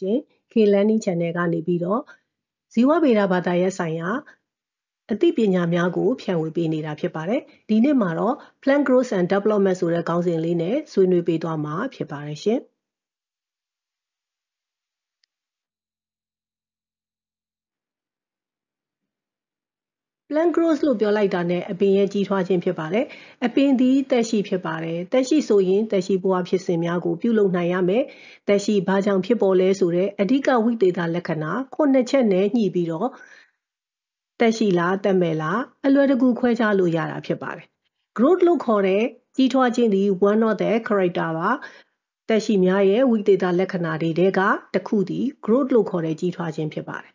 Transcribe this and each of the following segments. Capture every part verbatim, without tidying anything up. ရှင် K Learning Channel ကနေပြီးတော့ဇီဝဗေဒဘာသာရပ်ဆိုင်ရာအသိပညာများကိုဖြန့်ဝေပေးနေတာဖြစ်ပါတယ်။ဒီနေ့မှာတော့ Plant Growth and Development ဆိုတဲ့ခေါင်းစဉ်လေးနဲ့ဆွေးနွေးပေးသွားမှာဖြစ်ပါတယ်ရှင်။ Plant Growth လို့ပြောလိုက်တာနဲ့အပင်ရဲ့ကြီးထွားခြင်းဖြစ်ပါတယ်။အပင်သည်တက်ရှိဖြစ်ပါတယ်။တက်ရှိဆိုရင်တက်ရှိဘဝဖြစ်စဉ်များကိုပြုလုပ်နိုင်ရမယ်။တက်ရှိဘာကြောင့်ဖြစ်ပေါ်လဲဆိုတဲ့အဓိကဝိသေသလက္ခဏာခုနှစ်ချက်နဲ့ညှိပြီးတော့တက်ရှိလားတက်မဲ့လားအလွယ်တကူခွဲခြားလို့ရတာဖြစ်ပါတယ် growth လို့ခေါ်တဲ့ကြီးထွားခြင်းသည် one of the character ပါတက်ရှိများရဲ့ဝိသေသလက္ခဏာတွေထဲကတစ်ခုသည် growth လို့ခေါ်တဲ့ကြီးထွားခြင်းဖြစ်ပါတယ်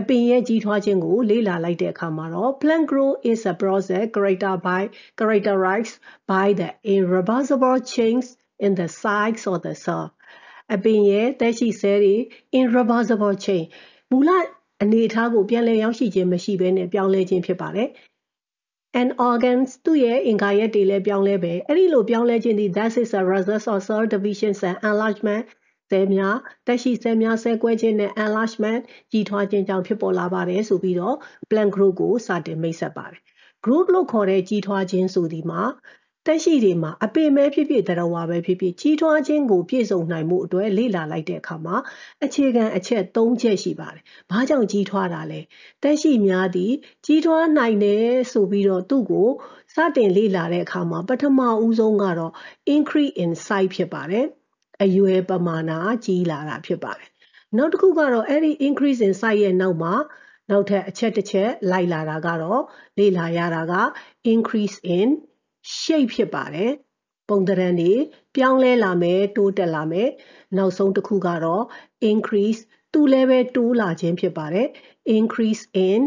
အပင်ရဲ့ကြီးထွားခြင်းကိုလေ့လာလိုက်တဲ့အခါမှာတော့ plant growth is a process character by characterized by the irreversible change in the size of the cell အပင်ရဲ့တက်ရှိ cell တွေ irreversible change မူလအနေအထားကိုပြန်လည်ရောက်ရှိခြင်းမရှိဘဲနဲ့ပြောင်းလဲခြင်းဖြစ်ပါတယ်။ An organs သူ့ရဲ့အင်္ဂါရက်တွေလည်းပြောင်းလဲပဲအဲ့ဒီလိုပြောင်းလဲခြင်းသည် that is a result of cell division and enlargement ဆဲများတက်ရှိဆဲများဆဲကွဲခြင်းနဲ့ enlargement ကြီးထွားခြင်းကြောင့်ဖြစ်ပေါ်လာပါတယ်ဆိုပြီးတော့ plant growth ကိုစတင်မိတ်ဆက်ပါတယ်။ growth လို့ခေါ်တဲ့ကြီးထွားခြင်းဆိုဒီမှာတက်ရှိတွေမှာအပင်ပဲဖြစ်ဖြစ်သတ္တဝါပဲဖြစ်ဖြစ်ကြီးထွားခြင်းကိုပြည့်စုံနိုင်မှုအတွက်လေ့လာလိုက်တဲ့အခါမှာအခြေခံအချက်၃ချက်ရှိပါတယ်။ဘာကြောင့်ကြီးထွားတာလဲ။တက်ရှိများသည်ကြီးထွားနိုင်တယ်ဆိုပြီးတော့သူ့ကိုစတင်လေ့လာတဲ့အခါမှာပထမဦးဆုံးကတော့ increase in size ဖြစ်ပါတယ်။အရွယ်ပမာဏကြီးလာတာဖြစ်ပါတယ်။နောက်တစ်ခုကတော့အဲ့ဒီ increase in size ရဲ့နောက်မှာနောက်ထပ်အချက်တစ်ချက်လိုက်လာတာကတော့လေ့လာရတာက increase in shape ဖြစ်ပါတယ်ပုံသဏ္ဍာန်တွေပြောင်းလဲလာမယ်တိုးတက်လာမယ်နောက်ဆုံးတစ်ခုကတော့ increase သူလည်းပဲတိုးလာခြင်းဖြစ်ပါတယ် increase in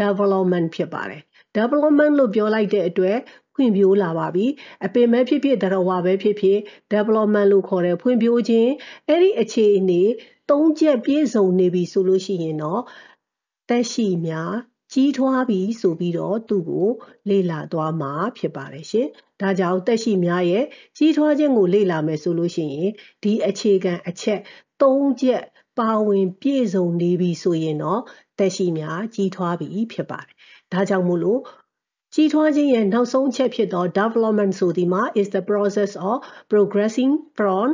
development ဖြစ်ပါတယ် development လို့ပြောလိုက်တဲ့အတွက်ဖွံ့ဖြိုးလာပါပြီအပင်ပဲဖြစ်ဖြစ်သတ္တဝါပဲဖြစ်ဖြစ် development လို့ခေါ်တဲ့ဖွံ့ဖြိုးခြင်းအဲ့ဒီအခြေအနေ၃ချက်ပြည့်စုံနေပြီဆိုလို့ရှိရင်တော့တက်ရှိများကြီးထွားပြီးဆိုပြီးတော့သူ့ကိုလေ့လာသွားမှာဖြစ်ပါတယ်ရှင်။ဒါကြောင့်တက်ရှိများရဲ့ကြီးထွားခြင်းကိုလေ့လာမယ်ဆိုလို့ရှိရင်ဒီအခြေခံအချက်၃ချက်ပါဝင်ပြည့်စုံနေပြီဆိုရင်တော့တက်ရှိများကြီးထွားပြီးဖြစ်ပါတယ်။ဒါကြောင့်မို့လို့ကြီးထွားခြင်းရဲ့နောက်ဆုံးချက်ဖြစ်သော development ဆိုဒီမှာ is the process of progressing from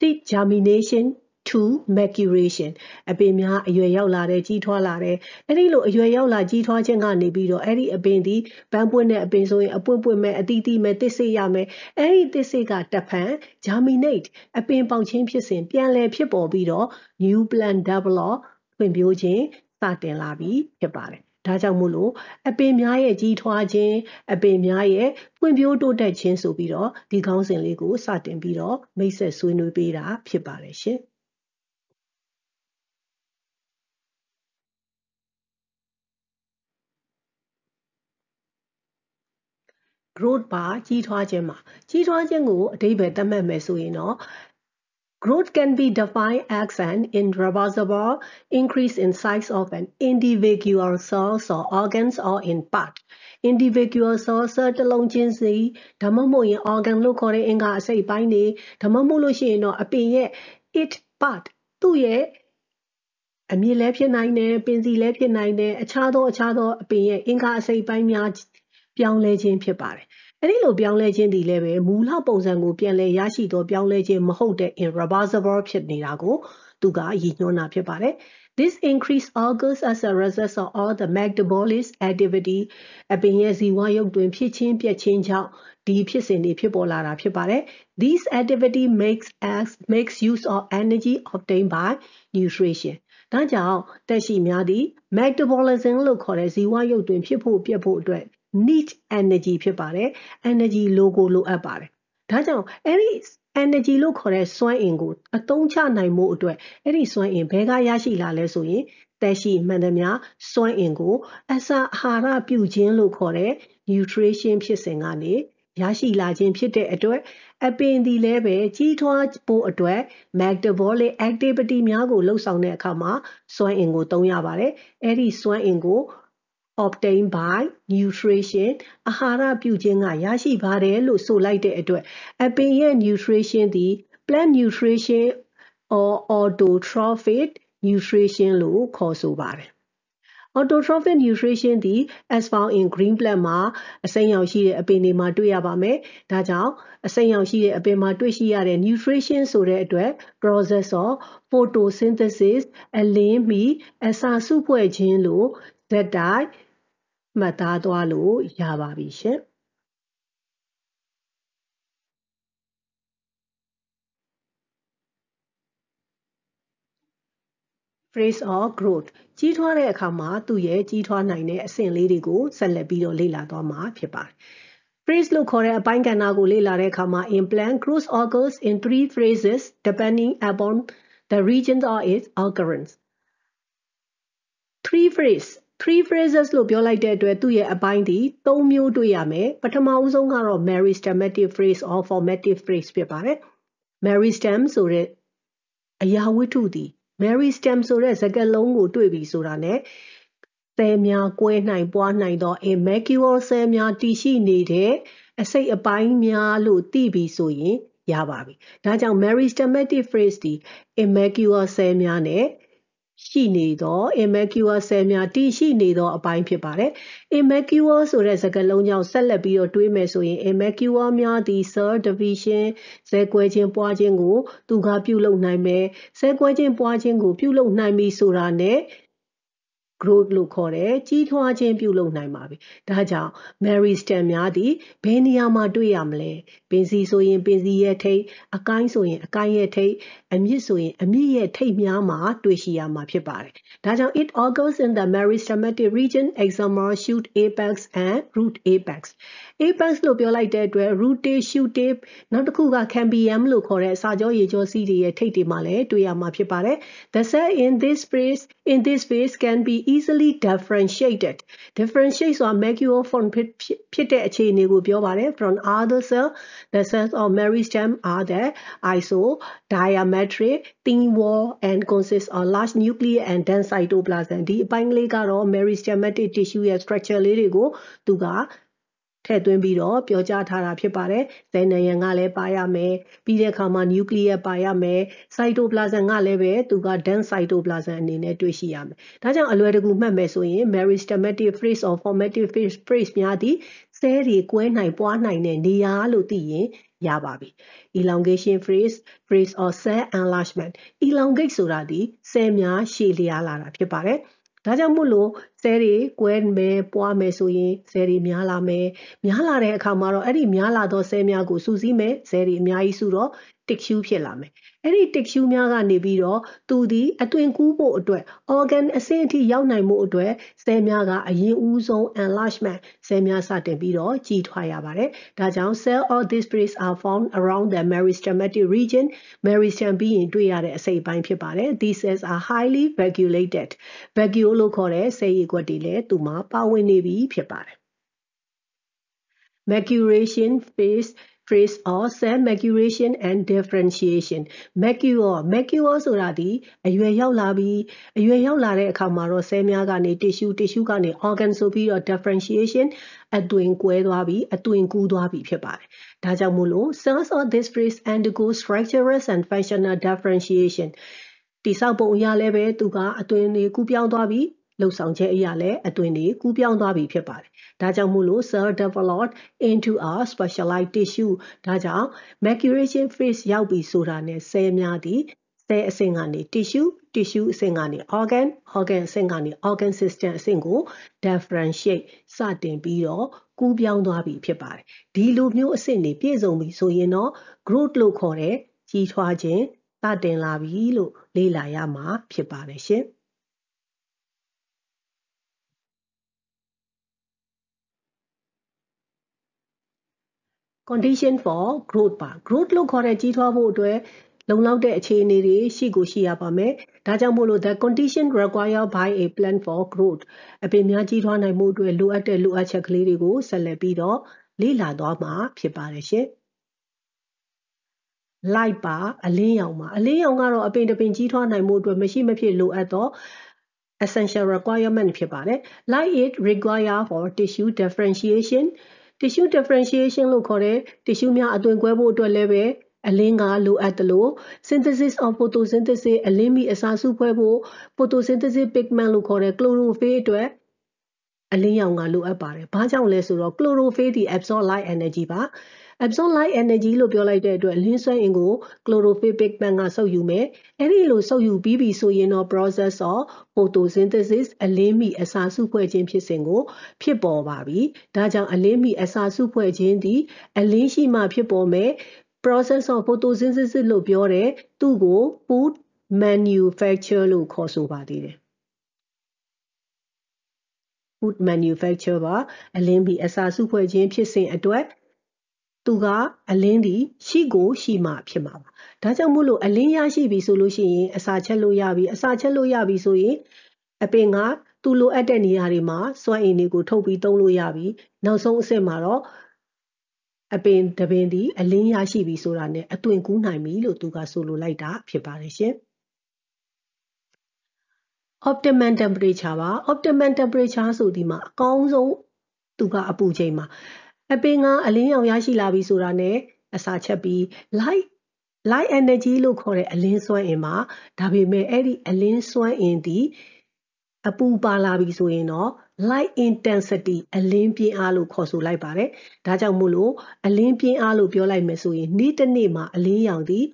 seed germination to maturation အပင်များအရွယ်ရောက်လာတဲ့ကြီးထွားလာတဲ့အဲ့ဒီလိုအရွယ်ရောက်လာကြီးထွားခြင်းကနေပြီးတော့အဲ့ဒီအပင်ဒီပန်းပွင့်တဲ့အပင်ဆိုရင်အပွင့်ပွင့်မဲ့အသီးသီးမဲ့တစ်စေ့ရမယ်အဲ့ဒီတစ်စေ့ကတဖန် germinate အပင်ပေါက်ခြင်းဖြစ်စဉ်ပြန်လည်ဖြစ်ပေါ်ပြီးတော့ new plant develop ဖွံ့ဖြိုးခြင်းစတင်လာပြီးဖြစ်ပါတယ်ဒါကြောင့်မို့လို့အပင်များရဲ့ကြီးထွားခြင်းအပင်များရဲ့ဖွံ့ဖြိုးတိုးတက်ခြင်းဆိုပြီးတော့ဒီခေါင်းစဉ်လေးကိုစတင်ပြီးတော့မိတ်ဆက်ဆွေးနွေးပေးတာဖြစ်ပါတယ်ရှင်growth ပါကြီးထွားခြင်းမှာကြီးထွားခြင်းကိုအဓိပ္ပာယ်သတ်မှတ်မယ်ဆိုရင်တော့ growth can be defined as an irreversible increase in size of an individual cell or organs or in part individual cell တစ်လုံးချင်းစီဒါမှမဟုတ်ရင် organ လို့ခေါ်တဲ့အင်္ဂါအစိတ်ပိုင်းတွေဒါမှမဟုတ်လို့ရှိရင်တော့အပင်ရဲ့ it part သူ့ရဲ့အမြင်လည်းဖြစ်နိုင်တယ်ပင်စီလည်းဖြစ်နိုင်တယ်အခြားသောအခြားသောအပင်ရဲ့အင်္ဂါအစိတ်ပိုင်းများပြောင်းလဲခြင်းဖြစ်ပါတယ်။အဲဒီလိုပြောင်းလဲခြင်းဒီလည်းပဲမူလပုံစံကိုပြန်လည်ရရှိသောပြောင်းလဲခြင်းမဟုတ်တဲ့ irreversible ဖြစ်နေတာကိုသူကရည်ညွှန်းတာဖြစ်ပါတယ်။ This increase occurs as a result of all the metabolic activity အပင်ရဲ့ဇီဝရုပ်သွင်းဖြစ်ခြင်းပြက်ခြင်းကြောင့်ဒီဖြစ်စဉ်တွေဖြစ်ပေါ်လာတာဖြစ်ပါတယ်။ These activity makes us makes use of energy obtained by nutritionဒါကြောင့်တက်ရှိများသည့် metabolism လို့ခေါ်တဲ့ဇီဝရုပ်သွင်းဖြစ်ဖို့ပြက်ဖို့အတွက်need energy ဖြစ်ပါတယ် energy လိုကိုလိုအပ်ပါတယ်ဒါကြောင့်အဲ့ဒီ energy လို့ခေါ်တဲ့စွမ်းအင်ကိုအသုံးချနိုင်မှုအတွက်အဲ့ဒီစွမ်းအင်ဘယ်ကရရှိလာလဲဆိုရင်တက်ရှိမှန်သမျှစွမ်းအင်ကိုအစာအာဟာရပြုခြင်းလို့ခေါ်တဲ့ nutrition ဖြစ်စဉ်ကနေရရှိလာခြင်းဖြစ်တဲ့အတွက်အပင်ဒီလည်းပဲကြီးထွားဖို့အတွက် metabolic activity များကိုလှုပ်ဆောင်တဲ့အခါမှာစွမ်းအင်ကိုသုံးရပါတယ်အဲ့ဒီစွမ်းအင်ကို obtain by nutrition အာဟာရပြုခြင်းကရရှိပါတယ်လို့ဆိုလိုက်တဲ့အတွက်အပင်ရဲ့ nutrition သည် plant nutrition or autotrophic nutrition လို့ခေါ်ဆိုပါတယ် Autotrophic nutrition သည် as found in green plant မှာအစိမ်းရောင်ရှိတဲ့အပင်တွေမှာတွေ့ရပါမယ်။ဒါကြောင့်အစိမ်းရောင်ရှိတဲ့အပင်မှာတွေ့ရှိရတဲ့ nutrition ဆိုတဲ့အတွက် process of photosynthesis အလင်းမီအစာစုဖွဲ့ခြင်းလို့ဇက်တိုက်မှတ်သားသွားလို့ရပါပြီရှင်။ Phase of growth ကြီးထွားတဲ့အခါမှာသူ့ရဲ့ကြီးထွားနိုင်တဲ့အဆင့်လေးတွေကိုဆက်လက်ပြီးတော့လေ့လာသွားမှာဖြစ်ပါတယ်။ Phase လို့ခေါ်တဲ့အပိုင်းကဏ္ဍကိုလေ့လာတဲ့အခါမှာ implant growth occurs in three phases depending upon the region of its occurrence. Three phase, three phases လို့ပြောလိုက်တဲ့အတွက်သူ့ရဲ့အပိုင်းဒီ၃မျိုးတွေ့ရမယ်။ပထမဦးဆုံးကတော့ meristematic phase or formative phase ဖြစ်ပါတယ်။ meristem ဆိုတဲ့အရာဝတ္ထုဒီ meristem ဆိုတဲ့စကားလုံးကိုတွေ့ပြီဆိုတာ ਨੇ ဆဲများကွဲနိုင်ပွားနိုင်သော immature ဆဲများတည်ရှိနေတဲ့အစိတ်အပိုင်းများလို့သိပြီဆိုရင်ရပါပြီ။ဒါကြောင့် meristematic phase ဒီ immature ဆဲများနဲ့ရှိနေသော immature ဆဲများတည်ရှိနေသောအပိုင်းဖြစ်ပါတယ်။ immature ဆိုတဲ့စကားလုံးကြောင့်ဆက်လက်ပြီးတော့တွေးမယ်ဆိုရင် immature များသည့် cell division ဆဲကွဲခြင်းပွားခြင်းကိုသူကပြုလုပ်နိုင်မယ်ဆဲကွဲခြင်းပွားခြင်းကိုပြုလုပ်နိုင်ပြီဆိုတာနဲ့ growth လို့ခေါ်တယ်ကြီးထွားခြင်းပြုလုပ်နိုင်ပါပြီ။ဒါကြောင့် meristem များသည့်ဘယ်နေရာမှာတွေ့ရမလဲပင်စီဆိုရင်ပင်စီရဲ့ထိပ်အကိုင်းဆိုရင်အကိုင်းရဲ့ထိပ်အမြစ်ဆိုရင်အမြစ်ရဲ့ထိပ်များမှာတွေ့ရှိရမှာဖြစ်ပါတယ်။ဒါကြောင့် it occurs in the meristematic region excimer shoot apex and root apex apex လို့ပြောလိုက်တဲ့အတွက် root shoot နောက်တစ်ခုက cambium လို့ခေါ်တဲ့အစာကြောရေကြောစီးတွေရဲ့ထိပ်တွေမှာလည်းတွေ့ရမှာဖြစ်ပါတယ်။ The cell in this phase in this phase can be easily differentiated differentiate ဆိုတာ mercury form ဖြစ်တဲ့အခြေအနေကိုပြောပါတယ် from other cell the cells of meristem are the iso diametric thin wall and consists of large nuclei and dense cytoplasm ဒီအပိုင်းကလေးကတော့ meristematic tissue ရဲ့ structure လေးတွေကိုသူကထည့်သွင်းပြီးတော့ပြောကြားထားတာဖြစ်ပါတယ်။ဇယ်နယံကလည်းပါရမယ်။ပြီးတဲ့အခါမှာ nucleus ပါရမယ်။ cytoplasm ကလည်းပဲသူက dense cytoplasm အနေနဲ့တွေ့ရှိရမယ်။ဒါကြောင့်အလွယ်တကူမှတ်မယ်ဆိုရင် meristematic phase or formative phase phase များသည့်ဆဲတွေကွဲနိုင်ပွားနိုင်တဲ့နေရာလို့သိရင်ရပါပြီ။ elongation phase phase or cell enlargement elongate ဆိုတာဒီဆဲများရှည်လျားလာတာဖြစ်ပါတယ်။ဒါကြောင့်မို့လို့ဆဲတွေကွဲမယ်ပွားမယ်ဆိုရင်ဆဲတွေများလာမယ်များလာတဲ့အခါမှာတော့အဲ့ဒီများလာသောဆဲများကိုစုစည်းမယ်ဆဲတွေအများကြီးစုတော့ tissue ဖြစ်လာမယ်အဲ့ဒီ tissue များကနေပြီးတော့သူဒီအသွင်ကူးဖို့အတွက် organ အဆင့်အထိရောက်နိုင်မှုအတွက်ဆဲများကအရင်ဦးဆုံး enlargement ဆဲများစတင်ပြီးတော့ကြီးထွားရပါတယ်ဒါကြောင့် cell of this phase are found around the meristematic region meristem ပြီးရင်တွေ့ရတဲ့အစိတ်ပိုင်းဖြစ်ပါတယ် these cells are highly vacuolated vacuole လို့ခေါ်တဲ့ဆဲရေကွက်တွေလည်းသူမှာပါဝင်နေပြီဖြစ်ပါတယ် macuration phase phase of cell maturation and differentiation mature mature ဆိုတာဒီအရွယ်ရောက်လာပြီးအရွယ်ရောက်လာတဲ့အခါမှာတော့ဆဲများကနေ tissue tissue ကနေ organ ဆိုပြီးတော့ differentiation အသွင်ကွဲသွားပြီးအသွင်ကူးသွားပြီးဖြစ်ပါတယ်။ဒါကြောင့်မို့လို့ cells of this phase undergo structural and functional differentiation တိဆောက်ပုံအရာလည်းပဲသူကအသွင်တွေကူးပြောင်းသွားပြီးလှုပ်ဆောင်ချက်အရာလည်းအသွင်တွေကူးပြောင်းသွားပြီးဖြစ်ပါတယ်။ဒါကြောင့်မို့လို့ cell developed into a specialized tissue ဒါကြောင့် maturation phase ရောက်ပြီဆိုတာနဲ့ဆဲများသည့်ဆဲအဆင့်ကနေ tissue tissue အဆင့်ကနေ organ organ အဆင့်ကနေ organ system အဆင့်ကို differentiate စတင်ပြီးတော့ကူးပြောင်းသွားပြီးဖြစ်ပါတယ်။ဒီလိုမျိုးအဆင့်တွေပြည့်စုံပြီဆိုရင်တော့ growth လို့ခေါ်တဲ့ကြီးထွားခြင်းစတင်လာပြီလို့လေ့လာရမှာဖြစ်ပါတယ်ရှင်။ condition for growth ပါ growth လို့ခေါ်တဲ့ကြီးထွားဖို့အတွက်လုံလောက်တဲ့အခြေအနေတွေရှိကိုရှိရပါမယ်။ဒါကြောင့်မို့လို့ the condition required by a plant for growth အပင်များကြီးထွားနိုင်မှုအတွက်လိုအပ်တဲ့လိုအပ်ချက်ကလေးတွေကိုဆက်လက်ပြီးတော့လေ့လာသွားမှာဖြစ်ပါတယ်ရှင်။ light ပါအလင်းရောင်ပါအလင်းရောင်ကတော့အပင်တစ်ပင်ကြီးထွားနိုင်မှုအတွက်မရှိမဖြစ်လိုအပ်သောessential requirement ဖြစ်ပါတယ်။ light it required for tissue differentiation tissue differentiation လို့ခေါ်တဲ့ tissue များအသွင်ကွဲဖို့အတွက်လည်းပဲ အလင်းကလိုအပ်သလို synthesis of photosynthesis အလင်းမီအစာစုဖွဲ့ဖို့ photosynthesis pigment လို့ခေါ်တဲ့ chlorophyll အတွက်အလင်းရောင်ကလိုအပ်ပါတယ်။ဘာကြောင့်လဲဆိုတော့ chlorophyll ဒီ absorb light energy ပါ။ absorb light energy လို့ပြောလိုက်တဲ့အတွက်လင်းစွမ်းအင်ကို chlorophyll pigment ကစုပ်ယူမယ်။အဲဒီလိုစုပ်ယူပြီးပြီဆိုရင်တော့ process of photosynthesis အလင်းမီအစာစုဖွဲ့ခြင်းဖြစ်စဉ်ကိုဖြစ်ပေါ်ပါပြီ။ဒါကြောင့်အလင်းမီအစာစုဖွဲ့ခြင်းဒီအလင်းရှိမှဖြစ်ပေါ်မယ်process of photosynthesis လို့ပြောတယ်သူ့ကို food manufacture လို့ခေါ်ဆိုပါသေးတယ် food manufacture ပါအလင်းပြီးအစာစုဖွဲ့ခြင်းဖြစ်စဉ်အတွက်သူကအလင်းဒီရှိကိုရှိမှဖြစ်မှာပါဒါကြောင့်မို့လို့အလင်းရရှိပြီဆိုလို့ရှိရင်အစာချက်လို့ရပြီအစာချက်လို့ရပြီဆိုရင်အပင်ကသူ့လိုအပ်တဲ့နေရာတွေမှာစွမ်းအင်တွေကိုထုတ်ပြီးသုံးလို့ရပြီနောက်ဆုံးအဆင့်မှာတော့အပင်တပင်ဒီအလင်းရရှိပြီဆိုတာနဲ့အသွင်ကူးနိုင်ပြီလို့သူကဆိုလိုလိုက်တာဖြစ်ပါတယ်ရှင် Optimum temperature ပါ Optimum temperature ဆိုဒီမှာအကောင်းဆုံးသူကအပူချိန်မှာအပင်ကအလင်းရောင်ရရှိလာပြီဆိုတာနဲ့အစာချက်ပြီး light light energy လို့ခေါ်တဲ့အလင်းစွမ်းအင်မှာဒါပေမဲ့အဲ့ဒီအလင်းစွမ်းအင်ဒီအပူပါလာပြီဆိုရင်တော့ light intensity အလင်းပြင်းအားလို့ခေါ်ဆိုလိုက်ပါတယ်။ဒါကြောင့်မို့လို့အလင်းပြင်းအားလို့ပြောလိုက်မယ်ဆိုရင်နေ့တစ်နေ့မှာအလင်းရောင်သည်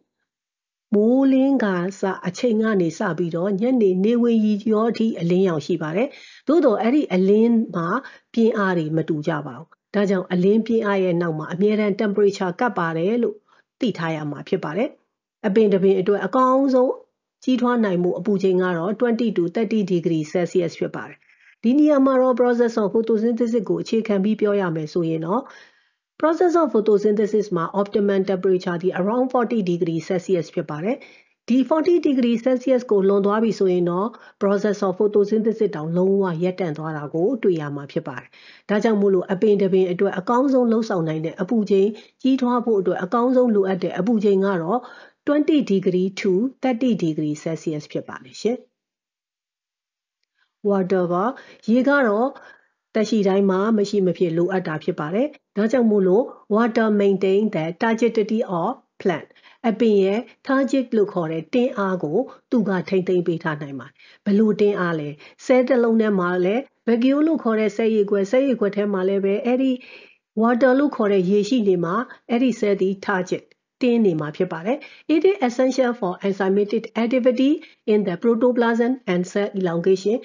မိုးလင်းကစအချိန်ကနေစပြီးတော့ညနေနေဝင်ရီရောထိအလင်းရောင်ရှိပါတယ်။သို့တော့အဲ့ဒီအလင်းမှာပြင်းအားတွေမတူကြပါဘူး။ဒါကြောင့်အလင်းပြင်းအားရဲ့နောက်မှာအမြဲတမ်း temperature ကပ်ပါတယ်လို့သိထားရမှာဖြစ်ပါတယ်။အပင်တစ်ပင်အတွက်အကောင်းဆုံးကြီးထွားနိုင်မှုအပူချိန်ကတော့twenty to thirty degree celsius ဖြစ်ပါတယ်။ဒီနေရာမှာတော့ process of photosynthesis ကိုအခြေခံပြီးပြောရမယ်ဆိုရင်တော့ process of photosynthesis မှာ optimum temperature ဒီ around forty degree celsius ဖြစ်ပါတယ်။ဒီ forty degree celsius ကိုလွန်သွားပြီဆိုရင်တော့ process of photosynthesis တောင်လုံးဝရပ်တန့်သွားတာကိုတွေ့ရမှာဖြစ်ပါတယ်။ဒါကြောင့်မို့လို့အပင်တစ်ပင်အတွက်အကောင်းဆုံးလှုပ်ဆောင်နိုင်တဲ့အပူချိန်ကြီးထွားဖို့အတွက်အကောင်းဆုံးလိုအပ်တဲ့အပူချိန်ကတော့twenty degree to thirty degree celsius ဖြစ်ပါလိမ့်ရှင် water ပါရေကတော့တက်ရှိတိုင်းမှာမရှိမဖြစ်လိုအပ်တာဖြစ်ပါတယ်ဒါကြောင့်မို့လို့ water maintain the turgidity of plant အပင်ရဲ့ turgid လို့ခေါ်တဲ့တင်းအားကိုသူကထိမ့်သိမ့်ပေးထားနိုင်ပါတယ်ဘလို့တင်းအားလဲဆဲတစ်လုံးထဲမှာလဲ vacuole လို့ခေါ်တဲ့ဆဲရည်ခွက်ဆဲရည်ခွက်ထဲမှာလဲပဲအဲ့ဒီ water လို့ခေါ်တဲ့ရေရှိနေမှာအဲ့ဒီဆဲသည် turgidတင်းနေမှာဖြစ်ပါတယ် It is essential for enzymatic activity in the protoplasm and cell elongation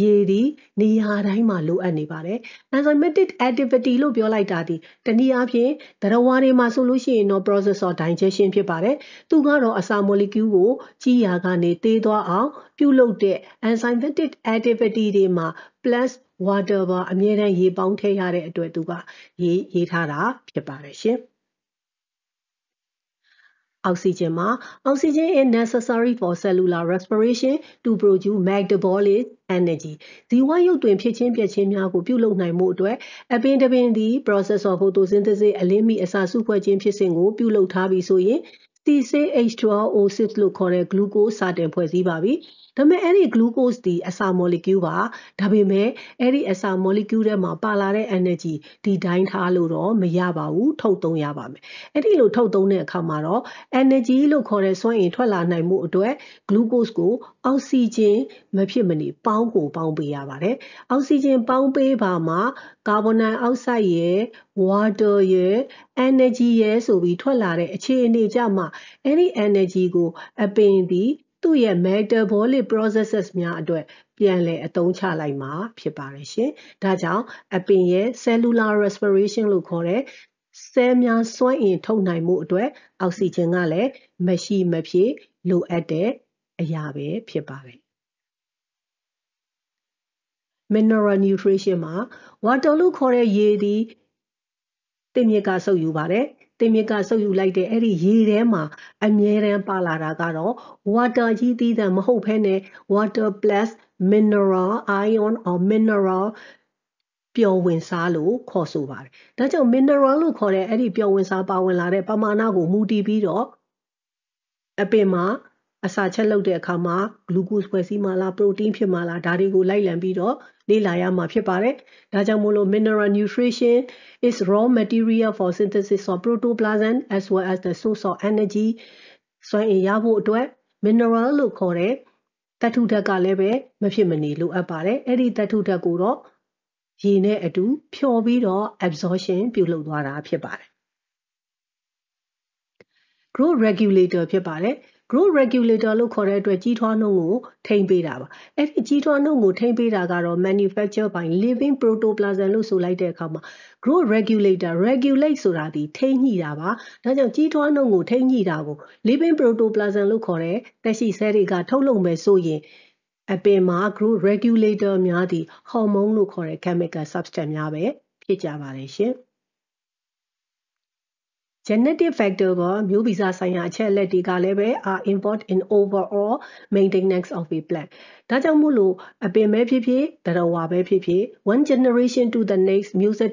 ရေဒီနေရာတိုင်းမှာလိုအပ်နေပါတယ် enzymatic activity လို့ပြောလိုက်တာဒီတနည်းအားဖြင့်သတ္တဝါတွေမှာဆိုလို့ရှိရင်တော့ process of digestion ဖြစ်ပါတယ်သူကတော့အစာ molecule ကိုကြီးရာကနေသေးသွားအောင်ပြုလုပ်တဲ့ enzymatic activity တွေမှာ plus water ပါအမြဲတမ်းရေပေါင်းထည့်ရတဲ့အတွက်သူကရေရေးထားတာဖြစ်ပါတယ်ရှင်Oxygen မှာ Oxygen is necessary for cellular respiration to produce metabolic energy ဒီဝါရုပ်တွင်ဖြစ်ချင်းပြက်ချင်းများကိုပြုလုပ်နိုင်မှုအတွက်အပင်တစ်ပင်သည် process of photosynthesis အလင်းမီအစာစုဖွဲ့ခြင်းဖြစ်စဉ်ကိုပြုလုပ်ထားပြီးဆိုရင် C six H two O six လို့ခေါ်တဲ့ glucose စတင်ဖွဲ့စည်းပါပြီဒါပေမဲ့အဲ့ဒီ glucose ဒီအစာ molecule ပါဒါပေမဲ့အဲ့ဒီအစာ molecule ထဲမှာပါလာတဲ့ energy ဒီတိုင်းထားလို့တော့မရပါဘူးထုတ်သုံးရပါမယ်အဲ့ဒီလိုထုတ်သုံးတဲ့အခါမှာတော့ energy လို့ခေါ်တဲ့စွမ်းအင်ထွက်လာနိုင်မှုအတွက် glucose ကို oxygen မဖြစ်မနေပေါင်းကိုပေါင်းပေးရပါတယ် oxygen ပေါင်းပေးပါမှာ carbon dioxide ရဲ့ water ရဲ့ energy ရဲ့ဆိုပြီးထွက်လာတဲ့အခြေအနေကြမှာအဲ့ဒီ energy ကိုအပင်ဒီသူ့ရဲ့ metabolic processes များအတွက်ပြန်လည်အသုံးချလိုက်မှာဖြစ်ပါတယ်ရှင်။ဒါကြောင့်အပင်ရဲ့ cellular respiration လို့ခေါ်တဲ့ဆဲများစွမ်းအင်ထုတ်နိုင်မှုအတွက်အောက်ဆီဂျင်ကလည်းမရှိမဖြစ်လိုအပ်တဲ့အရာပဲဖြစ်ပါတယ်။ Mineral nutrition မှာ water လို့ခေါ်တဲ့ရေသည်တင်မြစ်ကစုပ်ယူပါတယ်။တင်မြစ်ကစုပ်ယူလိုက်တဲ့အဲ့ဒီရေထဲမှာအမြဲတမ်းပါလာတာကတော့ water ကြီးသီးသန့်မဟုတ်ဘဲနဲ့ water plus mineral ion or mineral ပျော်ဝင်စားလို့ခေါ်ဆိုပါတယ်။ဒါကြောင့် mineral လို့ခေါ်တဲ့အဲ့ဒီပျော်ဝင်စားပါဝင်လာတဲ့ပမာဏကိုမူတည်ပြီးတော့အပင်မှာ a sachet load a kama, glucose pesimala, protein pimala, darigo lai lambido, lilaya mapare, dajamolo mineral nutrition is raw material for synthesis of protoplasm as well as the source of energy. So in Yavo dwe, mineral lo core, tatuda galebe, mafimani lo apare, edi tatuda guro, yine edu, pure vido, absorption, pulodwara pipare. Growth regulator pipare. Growth regulator lo correct to G two ten beta. If G two ten beta are manufactured by living protoplasm lo so like the comma. Growth regulator regulate so that the ten yaba. That's G two ten yabo. Living protoplasm lo correct. That's is a regard to long mesoye. A bema growth regulator myadi hormone lo correct chemical substance yabe. Pitchavarish. Genetic factors are involved in overall maintenance of the plant. One generation to the next, music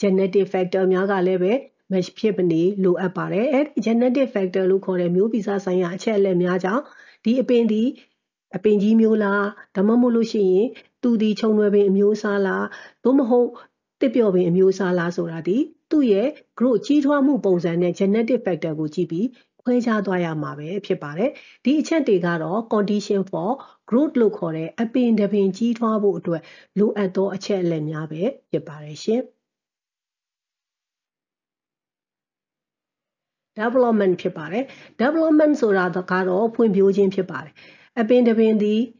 genetic factor genetic factor the appendimular, the to the Tipiobi musa la soradi, two ye, grow chitua mu bosan and genetic factor gujibi, queja doya mabe, pipare, the chantigaro, condition for growth locore, a pin the pin chitua bootwe, lu ato a chair lenyabe, pipare. Development pipare, development sorada caro, point building pipare, a pin the pin the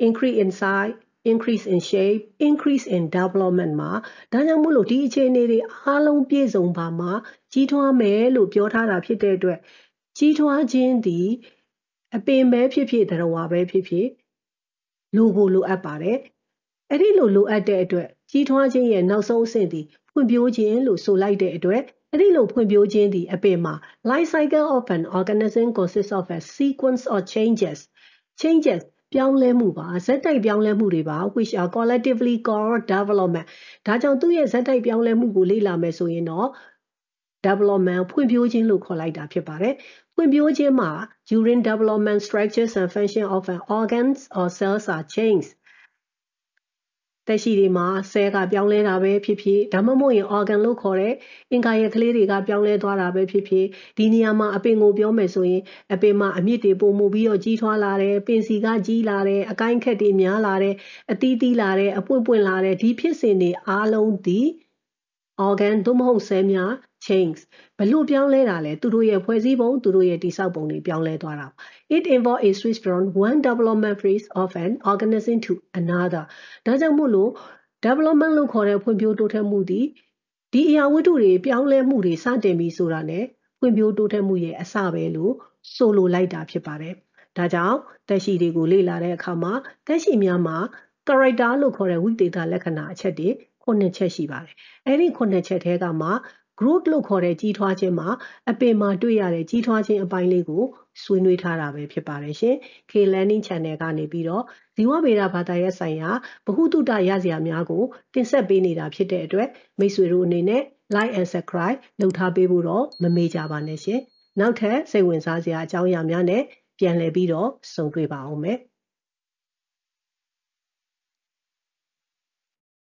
increase in size. Increase in shape, increase in development ma. Danya mulo di chene de along pie zong ba ma. Jitwa me lu biota da pie de dwe. Jitwa jin di a bin me pie pie da wa be pie pie. Lu bu lu a pare. Eri lu lu a de dwe. Jitwa jin ye no so sin di. Pun biu jin lu so like de dwe. The life cycle of an organism consists of a sequence of changes. Changes. Which are collectively called development. Development during development, structures and functions of an organs or cells are changed. Organ changes. It involves a switch from one development phase of an organism to another. Development the Growth lo kore ji thwa chin ma apin ma twei ya de ji thwa chin apain le ko swei nwi tha da be phit pare shin. K Learning Channel ka ni pi do jiwa veda bata ya sain ya bahututta ya sia mya ko tin set pe ni da phit de atwet mei swei ro ane ne like and subscribe laut tha pe bu do ma me ja ba ne shin. Nauk tha sai win sa sia a chaung ya mya ne pian le pi do song twei ba aung me.